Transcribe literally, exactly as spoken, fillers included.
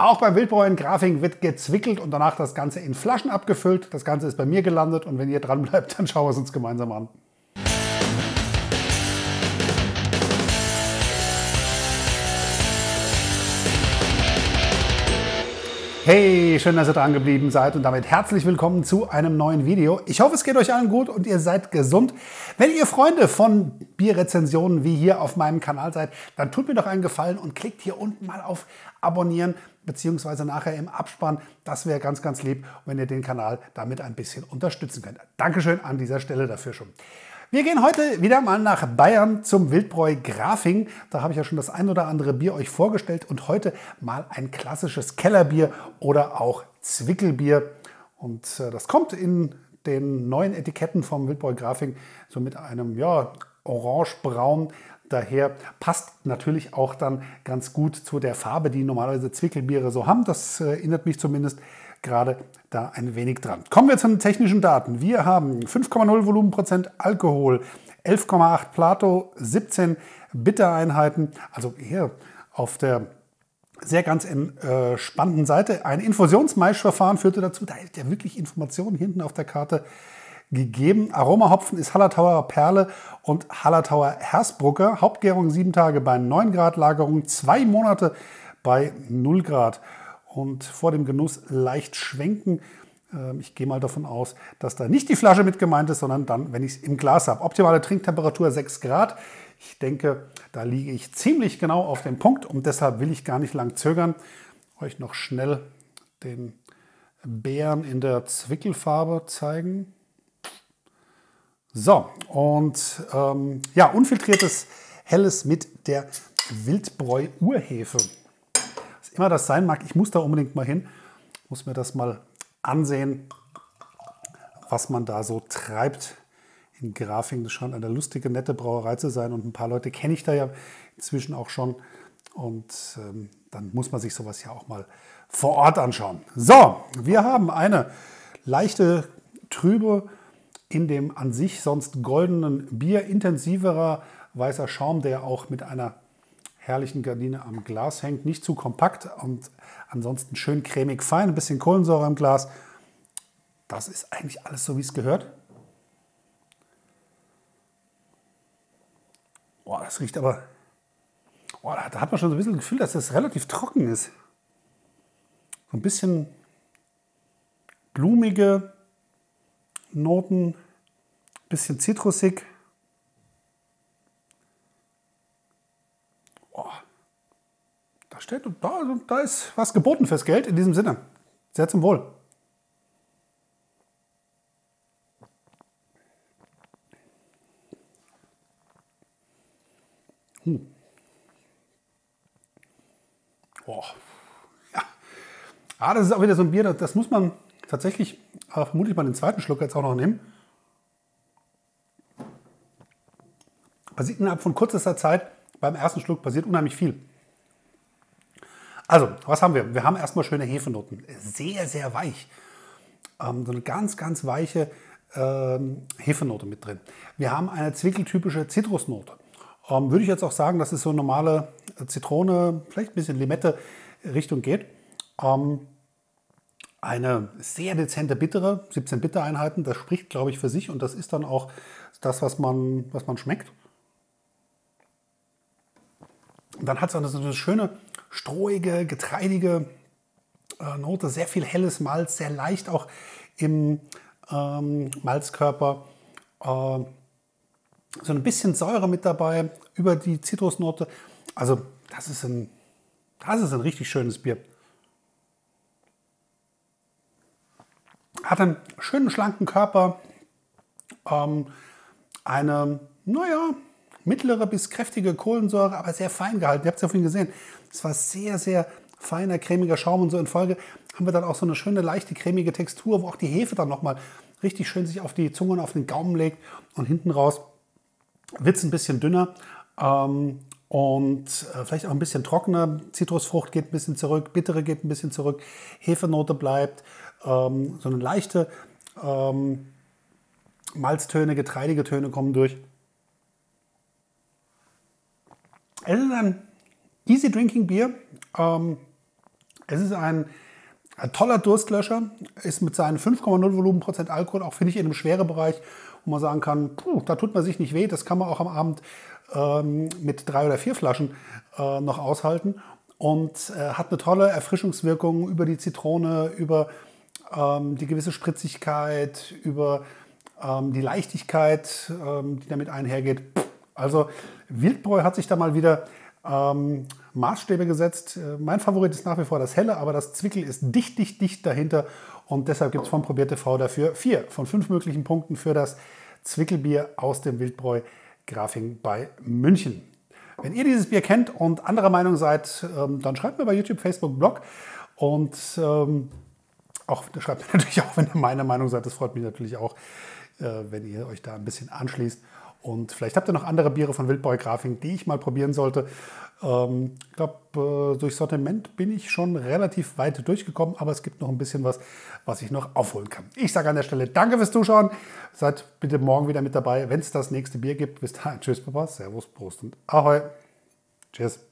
Auch beim Wildbräu Grafing wird gezwickelt und danach das Ganze in Flaschen abgefüllt. Das Ganze ist bei mir gelandet und wenn ihr dran bleibt, dann schauen wir es uns gemeinsam an. Hey, schön, dass ihr dran geblieben seid und damit herzlich willkommen zu einem neuen Video. Ich hoffe, es geht euch allen gut und ihr seid gesund. Wenn ihr Freunde von Bierrezensionen wie hier auf meinem Kanal seid, dann tut mir doch einen Gefallen und klickt hier unten mal auf Abonnieren beziehungsweise nachher im Abspann. Das wäre ganz, ganz lieb, wenn ihr den Kanal damit ein bisschen unterstützen könnt. Dankeschön an dieser Stelle dafür schon. Wir gehen heute wieder mal nach Bayern zum Wildbräu Grafing. Da habe ich ja schon das ein oder andere Bier euch vorgestellt und heute mal ein klassisches Kellerbier oder auch Zwicklbier. Und das kommt in den neuen Etiketten vom Wildbräu Grafing so mit einem ja, orangebraun daher. Passt natürlich auch dann ganz gut zu der Farbe, die normalerweise Zwickelbiere so haben. Das erinnert mich zumindest gerade da ein wenig dran. Kommen wir zu den technischen Daten. Wir haben fünf Komma null Volumenprozent Alkohol, elf Komma acht Plato, siebzehn Bittereinheiten, also hier auf der sehr ganz entspannten Seite. Ein Infusionsmaischverfahren führte dazu, da ist ja wirklich Informationen hinten auf der Karte gegeben. Aromahopfen ist Hallertauer Perle und Hallertauer Hersbrucker. Hauptgärung sieben Tage bei neun Grad, Lagerung zwei Monate bei null Grad. Und vor dem Genuss leicht schwenken. Ich gehe mal davon aus, dass da nicht die Flasche mit gemeint ist, sondern dann, wenn ich es im Glas habe. Optimale Trinktemperatur sechs Grad. Ich denke, da liege ich ziemlich genau auf dem Punkt und deshalb will ich gar nicht lang zögern. Euch noch schnell den Beeren in der Zwickelfarbe zeigen. So, und ähm, ja, unfiltriertes Helles mit der Wildbräu-Urhefe. Immer das sein mag, ich muss da unbedingt mal hin, muss mir das mal ansehen, was man da so treibt in Grafing. Das scheint eine lustige, nette Brauerei zu sein und ein paar Leute kenne ich da ja inzwischen auch schon und ähm, dann muss man sich sowas ja auch mal vor Ort anschauen. So, wir haben eine leichte Trübe in dem an sich sonst goldenen Bier, intensiverer weißer Schaum, der auch mit einer herrlichen Gardine am Glas hängt, nicht zu kompakt und ansonsten schön cremig fein, ein bisschen Kohlensäure im Glas. Das ist eigentlich alles so, wie es gehört. Boah, das riecht aber... Boah, da hat man schon so ein bisschen das Gefühl, dass das relativ trocken ist. So ein bisschen blumige Noten, ein bisschen zitrusig. Steht und da, da ist was geboten fürs Geld. In diesem Sinne, sehr zum Wohl. Hm. Oh. Ja. Ah, das ist auch wieder so ein Bier, das, das muss man tatsächlich, äh, vermutlich mal den zweiten Schluck jetzt auch noch nehmen. Passiert innerhalb von kürzester Zeit, beim ersten Schluck passiert unheimlich viel. Also, was haben wir? Wir haben erstmal schöne Hefenoten. Sehr, sehr weich. Ähm, so eine ganz, ganz weiche ähm, Hefenote mit drin. Wir haben eine zwickeltypische Zitrusnote. Ähm, würde ich jetzt auch sagen, dass es so eine normale Zitrone, vielleicht ein bisschen Limette Richtung geht. Ähm, eine sehr dezente bittere, siebzehn Bittereinheiten. Das spricht, glaube ich, für sich und das ist dann auch das, was man, was man schmeckt. Und dann hat es auch so eine schöne strohige, getreidige äh, Note, sehr viel helles Malz, sehr leicht auch im ähm, Malzkörper. Äh, so ein bisschen Säure mit dabei, über die Zitrusnote. Also das ist ein, das ist ein richtig schönes Bier. Hat einen schönen, schlanken Körper. Ähm, eine, naja... mittlere bis kräftige Kohlensäure, aber sehr fein gehalten. Ihr habt es ja vorhin gesehen. Es war sehr, sehr feiner, cremiger Schaum und so in Folge haben wir dann auch so eine schöne, leichte, cremige Textur, wo auch die Hefe dann nochmal richtig schön sich auf die Zunge und auf den Gaumen legt und hinten raus wird es ein bisschen dünner ähm, und äh, vielleicht auch ein bisschen trockener. Zitrusfrucht geht ein bisschen zurück, bittere geht ein bisschen zurück, Hefenote bleibt, ähm, so eine leichte ähm, Malztöne, getreidige Töne kommen durch. Es ist ein Easy Drinking Bier, ähm, Es ist ein Ein toller Durstlöscher, ist mit seinen fünf Komma null Volumenprozent Alkohol auch, finde ich, in einem Schwerebereich, wo man sagen kann, puh, da tut man sich nicht weh, das kann man auch am Abend ähm, mit drei oder vier Flaschen äh, noch aushalten und äh, hat eine tolle Erfrischungswirkung über die Zitrone, über ähm, die gewisse Spritzigkeit, über ähm, die Leichtigkeit, ähm, die damit einhergeht. Also Wildbräu hat sich da mal wieder Ähm, Maßstäbe gesetzt. Mein Favorit ist nach wie vor das Helle, aber das Zwickel ist dicht, dicht, dicht dahinter und deshalb gibt es von ProbierTV dafür vier von fünf möglichen Punkten für das Zwickelbier aus dem Wildbräu Grafing bei München. Wenn ihr dieses Bier kennt und anderer Meinung seid, dann schreibt mir bei YouTube, Facebook, Blog und ähm, auch, schreibt mir natürlich auch, wenn ihr meiner Meinung seid. Das freut mich natürlich auch, äh, wenn ihr euch da ein bisschen anschließt. Und vielleicht habt ihr noch andere Biere von Wildbräu Grafing, die ich mal probieren sollte. Ähm, ich glaube, äh, durch Sortiment bin ich schon relativ weit durchgekommen, aber es gibt noch ein bisschen was, was ich noch aufholen kann. Ich sage an der Stelle danke fürs Zuschauen. Seid bitte morgen wieder mit dabei, wenn es das nächste Bier gibt. Bis dahin, tschüss, Papa, servus, Prost und Ahoi. Tschüss.